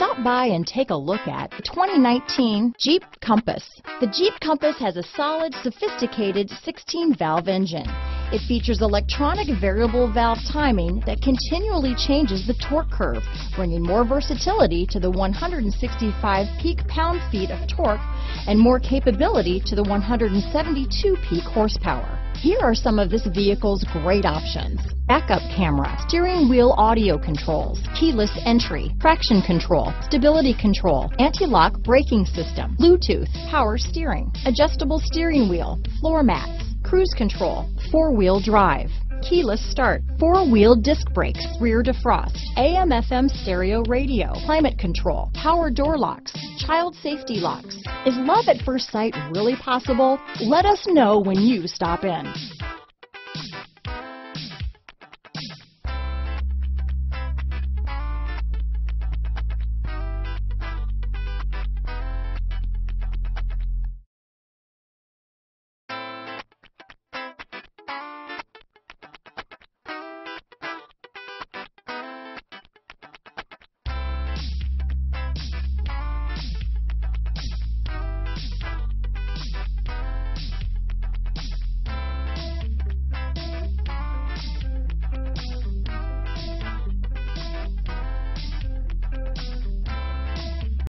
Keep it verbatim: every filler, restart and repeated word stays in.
Stop by and take a look at the twenty nineteen Jeep Compass. The Jeep Compass has a solid, sophisticated sixteen valve engine. It features electronic variable valve timing that continually changes the torque curve, bringing more versatility to the one hundred sixty-five peak pound-feet of torque and more capability to the one hundred seventy-two peak horsepower. Here are some of this vehicle's great options: backup camera, steering wheel audio controls, keyless entry, traction control, stability control, anti-lock braking system, Bluetooth, power steering, adjustable steering wheel, floor mats, cruise control, four-wheel drive, keyless start, four-wheel disc brakes, rear defrost, A M F M stereo radio, climate control, power door locks, child safety locks. Is love at first sight really possible? Let us know when you stop in.